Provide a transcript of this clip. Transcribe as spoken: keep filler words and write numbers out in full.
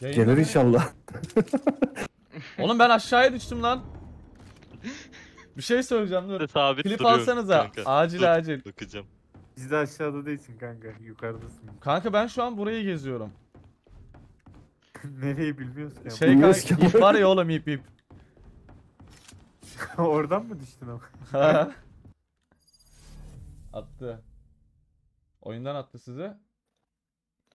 Yayın gelir mi? İnşallah. Oğlum ben aşağıya düştüm lan. Bir şey söyleyeceğim dur. Sabit klip alsanıza. Acil dur, acil. Bakacağım. Siz de aşağıda değilsin kanka. Yukarıdasın. Kanka ben şu an burayı geziyorum. Nereyi bilmiyorsun ya. Şey bilmiyoruz kanka ip var ya oğlum ip ip. Oradan mı düştün ama? Attı. Oyundan attı sizi.